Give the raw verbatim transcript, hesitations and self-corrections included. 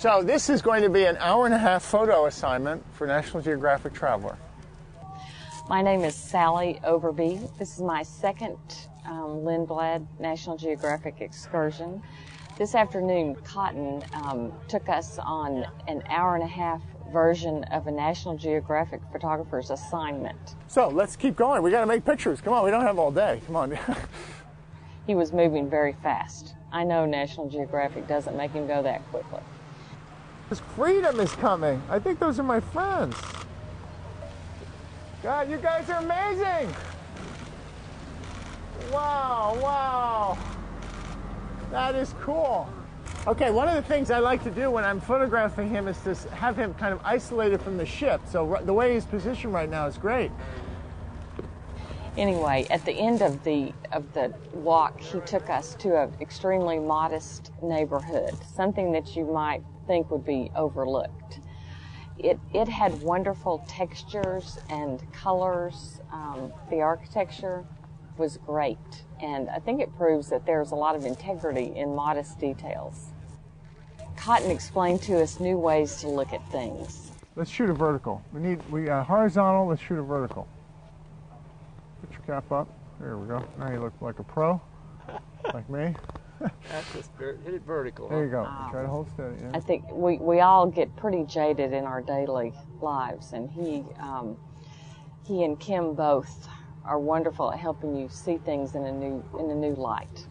So this is going to be an hour and a half photo assignment for National Geographic Traveler. My name is Sally Overby. This is my second um, Lindblad National Geographic excursion. This afternoon, Cotton um, took us on an hour and a half version of a National Geographic photographer's assignment. So let's keep going. We got to make pictures. Come on, we don't have all day. Come on. He was moving very fast. I know National Geographic doesn't make him go that quickly. This freedom is coming. I think those are my friends. God, you guys are amazing. Wow, wow. That is cool. Okay, one of the things I like to do when I'm photographing him is to have him kind of isolated from the ship. So the way he's positioned right now is great. Anyway, at the end of the of the walk, he took us to an extremely modest neighborhood, something that you might think would be overlooked. It, it had wonderful textures and colors. Um, the architecture was great, and I think it proves that there's a lot of integrity in modest details. Cotton explained to us new ways to look at things. Let's shoot a vertical. We need we uh, horizontal. Let's shoot a vertical. Put your cap up. There we go. Now you look like a pro, like me. That's just hit it vertical. There you go. Oh. Try to hold steady. Yeah. I think we, we all get pretty jaded in our daily lives, and he um, he and Kim both are wonderful at helping you see things in a new in a new light.